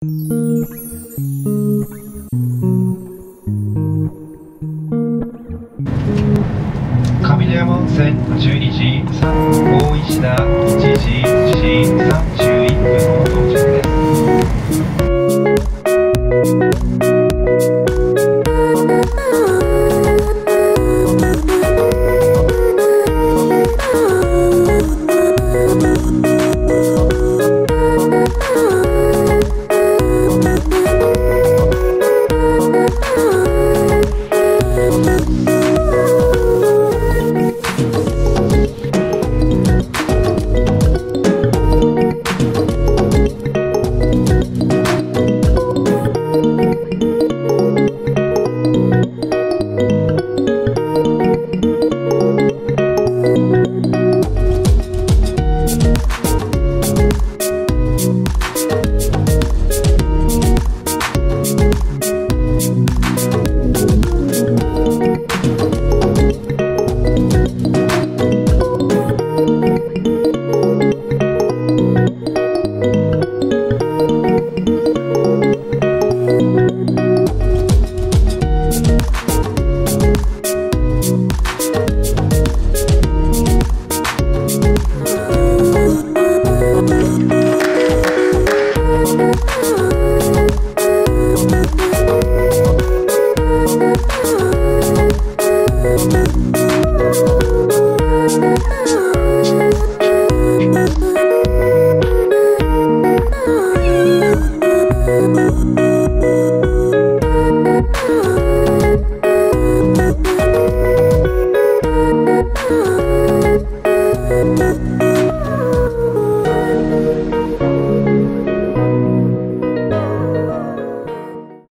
神山温泉12時、大石田1